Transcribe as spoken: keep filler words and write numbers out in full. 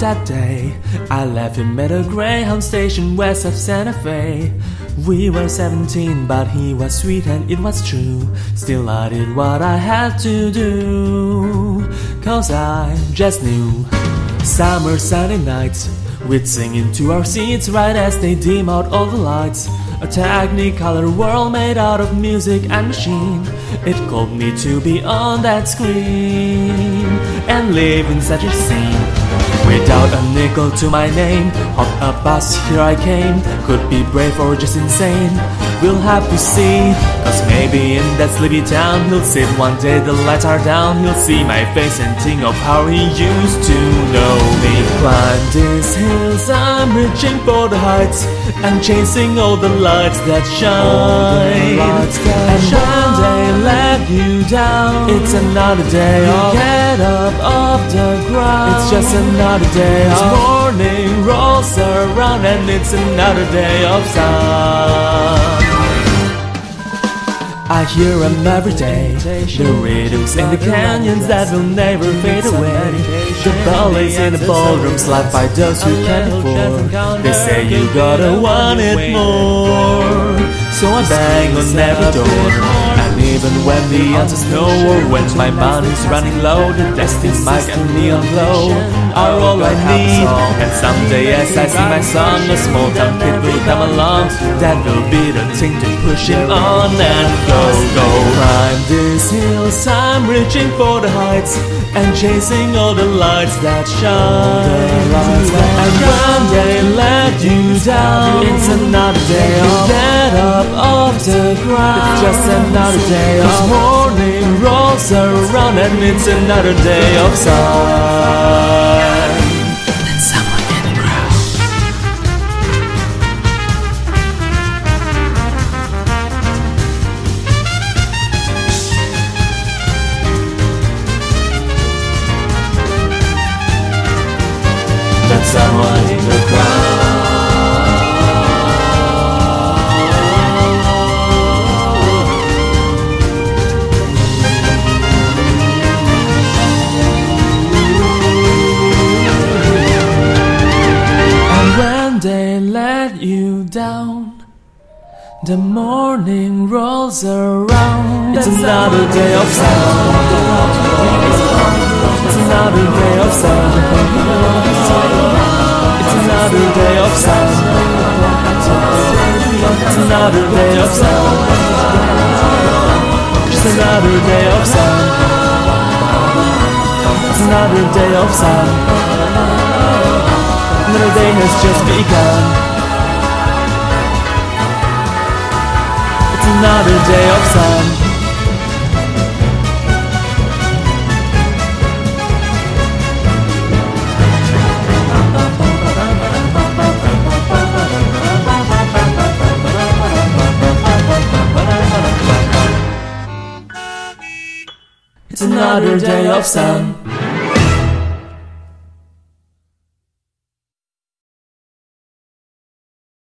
that day. I left him at a Greyhound station west of Santa Fe. We were seventeen, but he was sweet and it was true. Still I did what I had to do, 'cause I just knew. Summer Sunday nights, we'd sing into our seats right as they dim out all the lights. A technicolor world made out of music and machine. It called me to be on that screen and live in such a scene. Without a nickel to my name, hop a bus, here I came. Could be brave or just insane, we'll have to see. 'Cause maybe in that sleepy town he'll sit one day, the lights are down. He'll see my face and think of how he used to know me. Climb these hills, I'm reaching for the heights and chasing all the lights that shine. Lights that and shine. One day let you down, it's another day off. Get up off the ground, it's just another day off. This morning rolls around and it's another day of sun. I hear them every day, the rhythms in the canyons that will never fade away. The ballets in the ballrooms slapped by those who can't afford. They say you gotta want it more, so I bang on every door. And even when the answer's no, or when my money's running low, the testing mic and neon glow are all I need. And someday as I sing my song, a small town kid will come along. That will be the thing to push him on and go. Go, go, climb these hills, I'm reaching for the heights and chasing all the lights that shine. Lights that and one day let you down, it's another day off. Get up off the ground, it's just another day off. This morning rolls around and it's another day of sun. Someone in the crowd. And when they let you down, the morning rolls around. It's another day of sun. It's another day of sun. Another day of sun. It's another day of sun. Just another day of sun. It's another day of sun. Another day has just begun. It's another day of sun. It's another day of sun.